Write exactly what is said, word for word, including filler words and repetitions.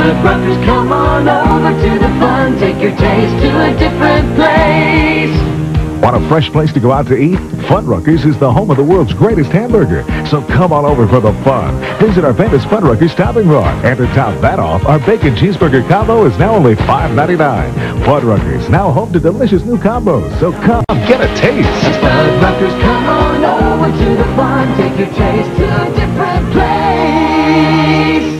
Fuddruckers, come on over to the fun. Take your taste to a different place. Want a fresh place to go out to eat? Fuddruckers is the home of the world's greatest hamburger. So come on over for the fun. Visit our famous Fuddruckers topping bar. And to top that off, our bacon cheeseburger combo is now only five ninety-nine. Fuddruckers, now home to delicious new combos. So come get a taste. It's Fuddruckers, come on over to the fun. Take your taste to a different place.